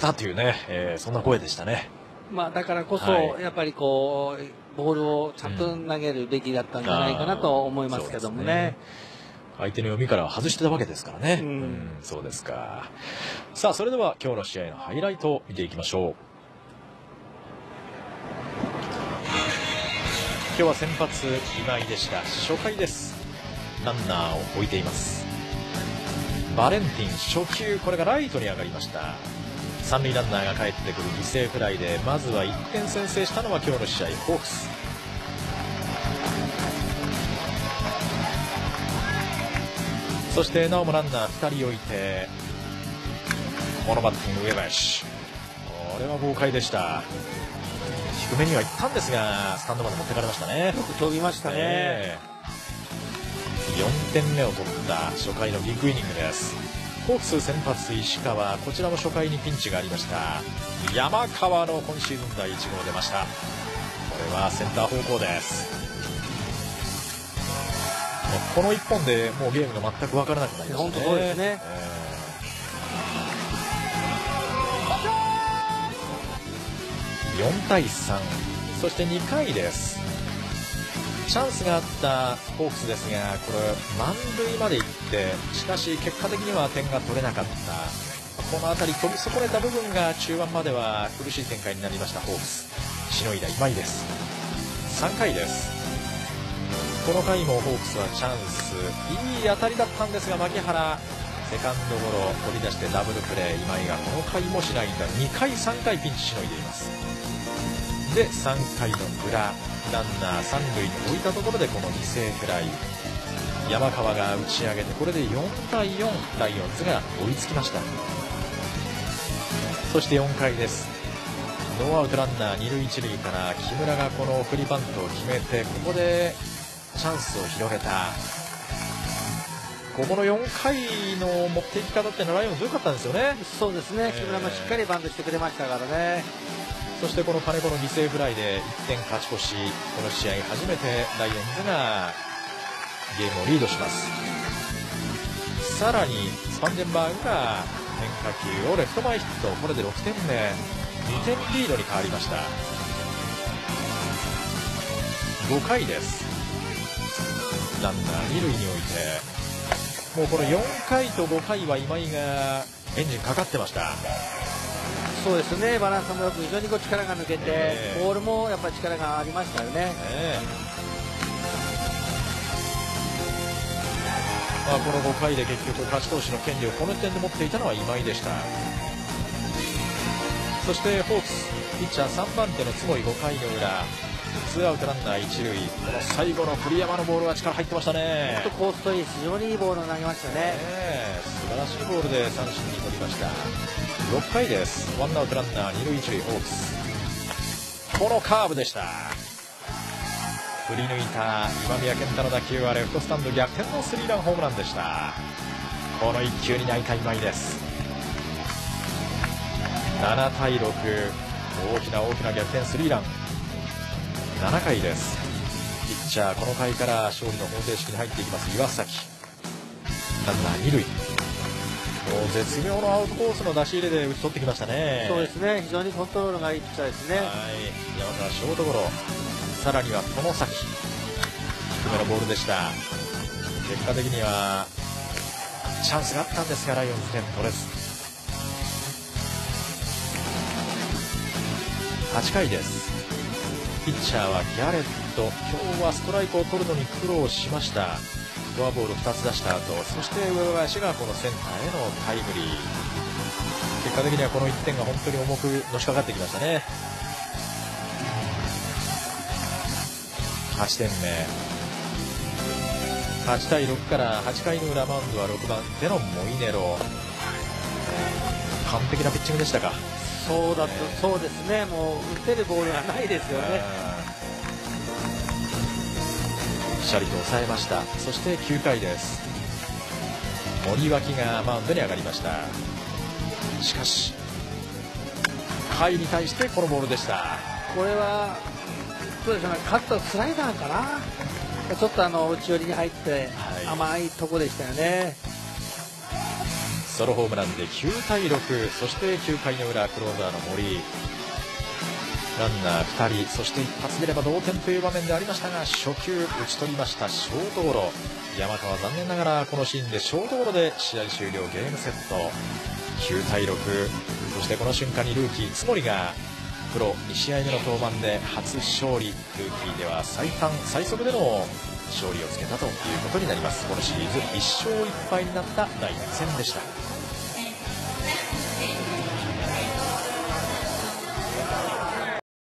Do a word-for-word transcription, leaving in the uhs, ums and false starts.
たというね、えー、そんな声でしたね。まあだからこそ、はい、やっぱりこうボールをちゃんと投げるべきだったんじゃないかなと思いますけどもね。相手の読みからは外してたわけですからね。うん、うん、そうですか。さあそれでは今日の試合のハイライトを見ていきましょう。今日は先発今井でした。初回です。ランナーを置いています。バレンティン初球これがライトに上がりました。三塁ランナーが帰ってくる犠牲フライでまずはいってん先制したのは今日の試合ホークス。そしてなおもランナーふたり置いてこのバッティング上林、これは豪快でした。低めにはいったんですがスタンドまで持ってかれましたね。よく飛びましたね、えー、よんてんめを取った初回のビッグイニングです。ホークス先発石川、こちらも初回にピンチがありました。山川の今シーズンだいいち号出ました。これはセンター方向です。このいっぽんでもうゲームが全く分からなくなりましたね。本当そうですね、えー、よんたいさん、そしてにかいです。チャンスがあったホークスですが、これ満塁まで行ってしかし結果的には点が取れなかった。この辺り飛び損ねた部分が中盤までは苦しい展開になりましたホークス。しのいだ今井です。さんかいです。この回もホークスはチャンス、いい当たりだったんですが牧原セカンドゴロ取り出してダブルプレー。今井がこの回もしないんだ。にかいさんかいピンチしのいでいます。でさんかいの裏ランナー三塁に置いたところでこの犠牲フライ、山川が打ち上げてこれでよんたいよん、ライオンズが追いつきました。そしてよんかいです。ノーアウトランナー二塁一塁から木村がこの送りバントを決めてここでチャンスを広げた。ここのよんかいの持っていき方っていうのはライオンズ良かったんですよね。そうですね、えー、木村もしっかりバントしてくれましたからね。そしてこの金子の犠牲フライでいってん勝ち越し、この試合初めてライオンズがゲームをリードします。さらにスパンジェンバーグが変化球をレフト前ヒット、これでろくてんめ、にてんリードに変わりました。ごかいです。ランナー二塁に置いてもうこのよんかいとごかいは今井がエンジンかかってました。そうですね、バランスもよく非常にこう力が抜けて、えー、ボールもやっぱり力がありましたよね、えーまあ、このごかいで結局勝ち投手の権利をこの時点で持っていたのは今井でした。そしてホークスピッチャーさんばんての坪井、ごかいの裏ツーアウトランナー一塁、この最後の栗山のボールは力入ってましたね。ちょっとコースといい非常にいいボールを投げましたね。素晴らしいボールで三振に取りました。ろっかいです。ワンアウトランナー二塁一塁ホークス。このカーブでした。振り抜いた今宮健太の打球はレフトスタンド逆転のスリーランホームランでした。このいっ球に泣いた今井です。ななたいろく、大きな大きな逆転スリーラン。ななかいです。ピッチャーこの回から勝利の方程式に入っていきます岩崎、ランナー二塁、もう絶妙のアウトコースの出し入れで打ち取ってきましたね。そうですね、非常にコントロールがいいピッチャーですね。はい、山川ショートゴロ、さらにはこの先低めのボールでした。結果的にはチャンスがあったんですがライオンズ点取れず。はちかいです。ピッチャーはギャレット、今日はストライクを取るのに苦労しました。フォアボールふたつ出した後、そして上林がこのセンターへのタイムリー、結果的にはこのいってんが本当に重くのしかかってきましたね。はちてんめ、はちたいろくからはちかいの裏マウンドはろくばん手のモイネロ、完璧なピッチングでしたか。そうだと、そうですね、もう打てるボールがないですよね。ぴしゃりと抑えました。そしてきゅうかいです。森脇がマウンドに上がりました。しかし甲斐に対してこのボールでした。これはどうでしょうね、カットスライダーかな、ちょっとあの内寄りに入って甘いとこでしたよね。ソロホームランできゅうたいろく、そしてきゅうかいの裏クローザーの森、ランナーふたり、そして一発出れば同点という場面でありましたが、初球打ち取りましたショートゴロ。山川は残念ながらこのシーンでショートゴロで試合終了、ゲームセットきゅうたいろく。そしてこの瞬間にルーキー津森がプロにしあいめの登板で初勝利、ルーキーでは最短最速での勝利をつけたということになります。このシリーズいっしょういっぱいになっただいにせんでした。